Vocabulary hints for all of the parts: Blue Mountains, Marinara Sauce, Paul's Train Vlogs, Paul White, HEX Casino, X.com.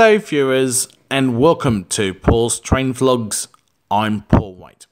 Hello viewers and welcome to Paul's Train Vlogs. I'm Paul White.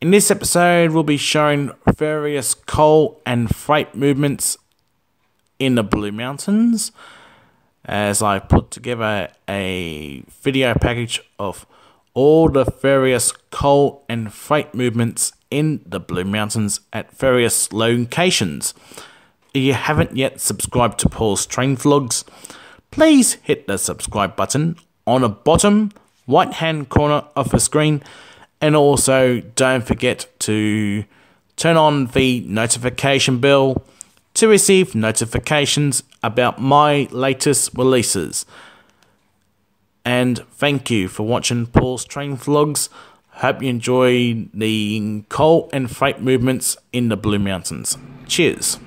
In this episode we'll be showing various coal and freight movements in the Blue Mountains as I put together a video package of all the various coal and freight movements in the Blue Mountains at various locations. If you haven't yet subscribed to Paul's Train Vlogs, please hit the subscribe button on the bottom right hand corner of the screen, and also don't forget to turn on the notification bell to receive notifications about my latest releases. And thank you for watching Paul's Train Vlogs. Hope you enjoy the coal and freight movements in the Blue Mountains. Cheers.